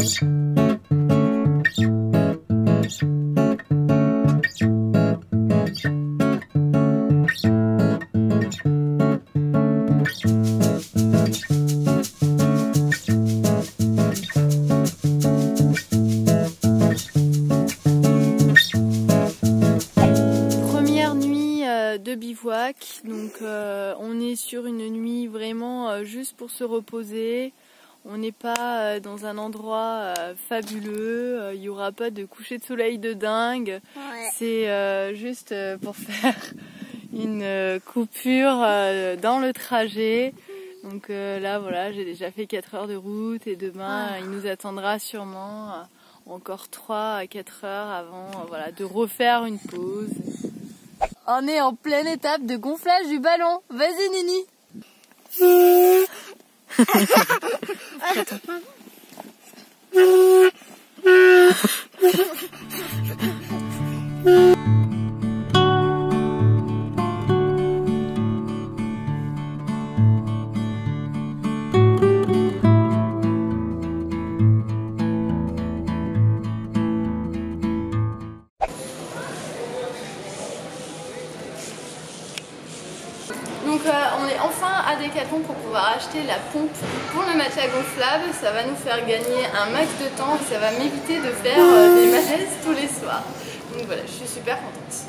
Première nuit de bivouac, donc on est sur une nuit vraiment juste pour se reposer. On n'est pas dans un endroit fabuleux, il n'y aura pas de coucher de soleil de dingue, ouais. C'est juste pour faire une coupure dans le trajet. Donc là voilà, j'ai déjà fait 4 heures de route et demain il nous attendra sûrement encore 3 à 4 heures avant voilà, de refaire une pause. On est en pleine étape de gonflage du ballon, vas-y Nini. Donc on est enfin à Decathlon pour pouvoir acheter la pompe pour le matelas gonflable. Ça va nous faire gagner un max de temps et ça va m'éviter de faire des malaises tous les soirs. Donc voilà, je suis super contente.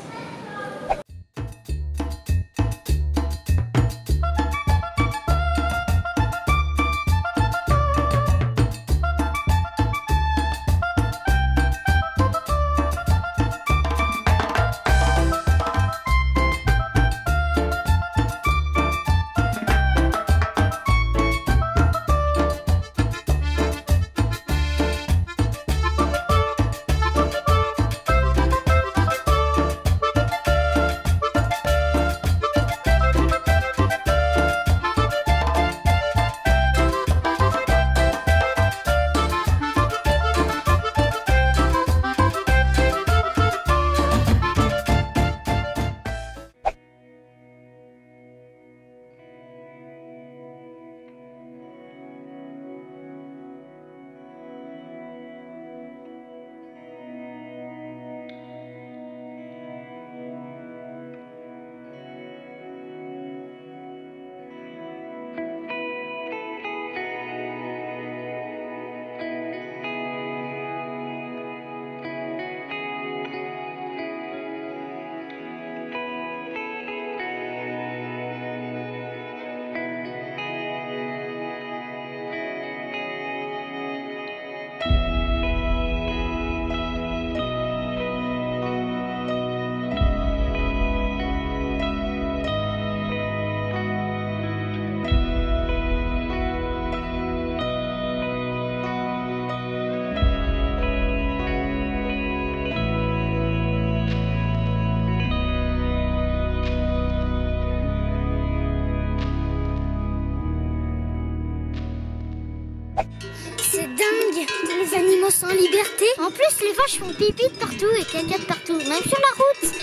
C'est dingue, les animaux sont en liberté. En plus, les vaches font pipi de partout et cagnotte partout, même sur la route.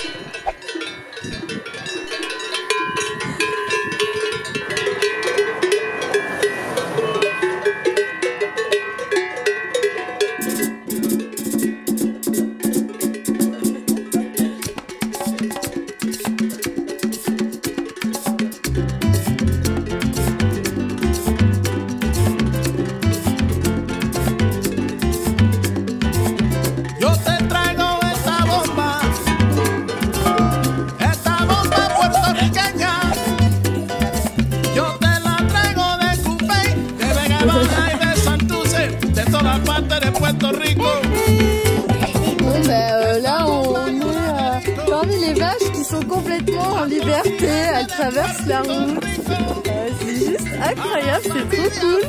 Sont complètement en liberté, elles traversent la route. C'est juste incroyable, c'est trop cool.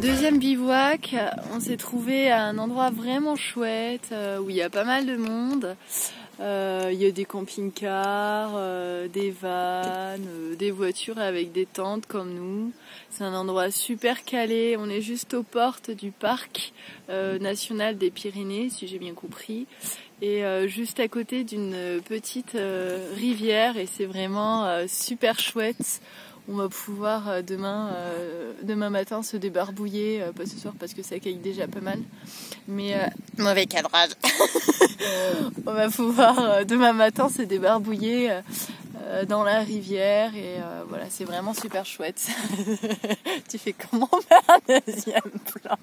Deuxième bivouac, on s'est trouvé à un endroit vraiment chouette où il y a pas mal de monde. Il y a des camping-cars, des vannes, des voitures avec des tentes comme nous. C'est un endroit super calé, on est juste aux portes du parc national des Pyrénées, si j'ai bien compris, et juste à côté d'une petite rivière, et c'est vraiment super chouette. On va pouvoir demain matin se débarbouiller, pas ce soir parce que ça caille déjà pas mal, mais mauvais cadrage. On va pouvoir demain matin se débarbouiller dans la rivière et voilà, c'est vraiment super chouette. Tu fais comment un deuxième plan?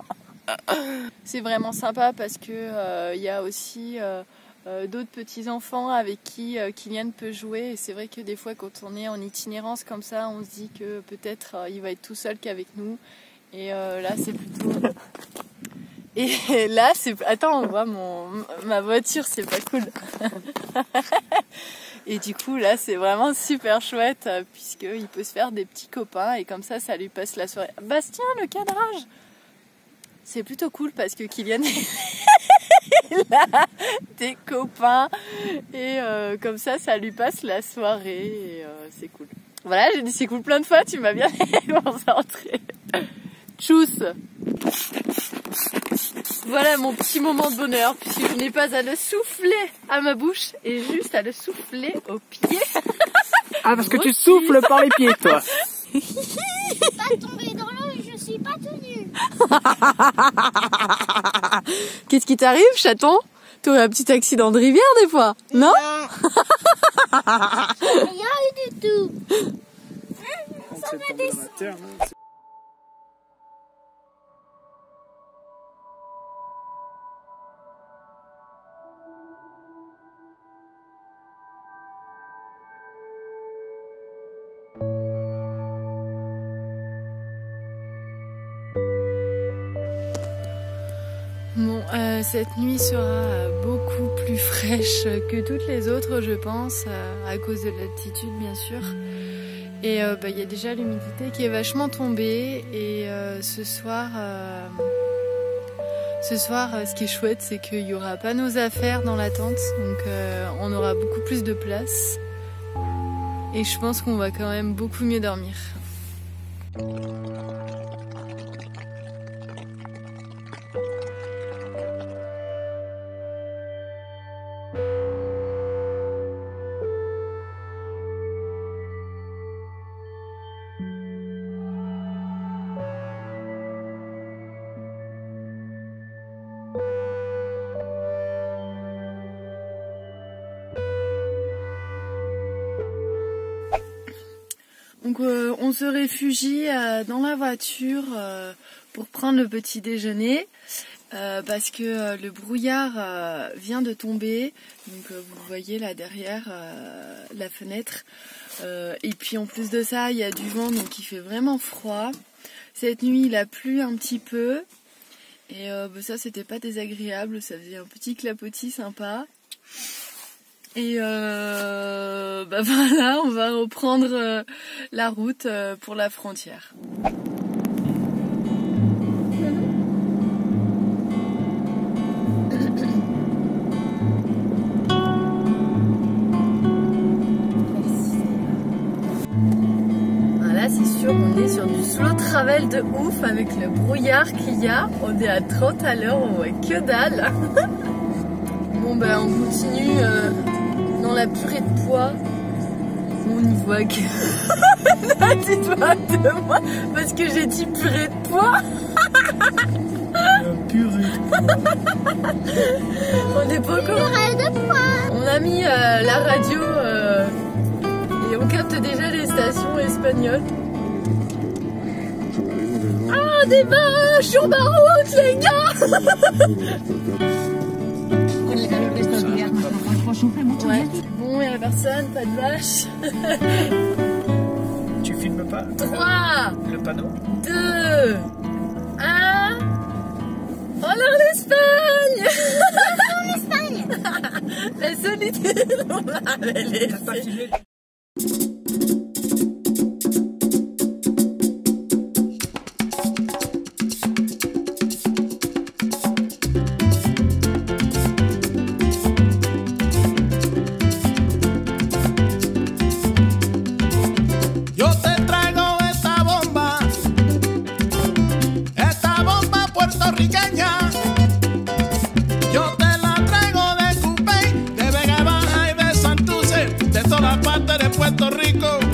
C'est vraiment sympa parce que y a aussi d'autres petits-enfants avec qui Kylian peut jouer, et c'est vrai que des fois quand on est en itinérance comme ça, on se dit que peut-être il va être tout seul qu'avec nous, et là c'est plutôt... Et là c'est... Attends, on voit ma voiture, c'est pas cool. Et du coup là c'est vraiment super chouette puisqu'il peut se faire des petits copains, et comme ça lui passe la soirée. Bastien, le cadrage! C'est plutôt cool parce que Kylian... Il a des copains et comme ça lui passe la soirée, et c'est cool. Voilà, j'ai dit c'est cool plein de fois, tu m'as bien concentré. Tchuss. Voilà mon petit moment de bonheur, puisque je n'ai pas à le souffler à ma bouche et juste à le souffler aux pieds. Ah, parce que tu souffles par les pieds, toi. Je suis pas tombée dans l'eau et je suis pas tenue. Qu'est-ce qui t'arrive, chaton? T'aurais un petit accident de rivière des fois, non? Rien eu du tout. Ça m'a descendu. Bon, cette nuit sera beaucoup plus fraîche que toutes les autres, je pense, à cause de l'altitude, bien sûr. Et y a déjà l'humidité qui est vachement tombée. Et ce soir, ce qui est chouette, c'est qu'il n'y aura pas nos affaires dans la tente. Donc, on aura beaucoup plus de place. Et je pense qu'on va quand même beaucoup mieux dormir. Donc on se réfugie dans la voiture pour prendre le petit déjeuner parce que le brouillard vient de tomber. Donc vous voyez là derrière la fenêtre. Et puis en plus de ça, il y a du vent, donc il fait vraiment froid. Cette nuit, il a plu un petit peu. Et ça, c'était pas désagréable. Ça faisait un petit clapotis sympa. Et voilà, on va reprendre la route pour la frontière. Voilà, c'est sûr, on est sur du slow travel de ouf avec le brouillard qu'il y a. On est à 30 à l'heure, on voit que dalle. Bon, on continue. Dans la purée de pois, on y voit que... Là, tu te moques de moi parce que j'ai dit purée de pois. Purée de pois. On a mis la radio et on capte déjà les stations espagnoles. Ah, des vaches sur ma route, les gars. Ouais. Bon, il n'y a personne, pas de vache. Tu filmes pas? 3, le panneau 2, 1. On est en Espagne. La solitude, on l'avait laissée. gente de Puerto Rico.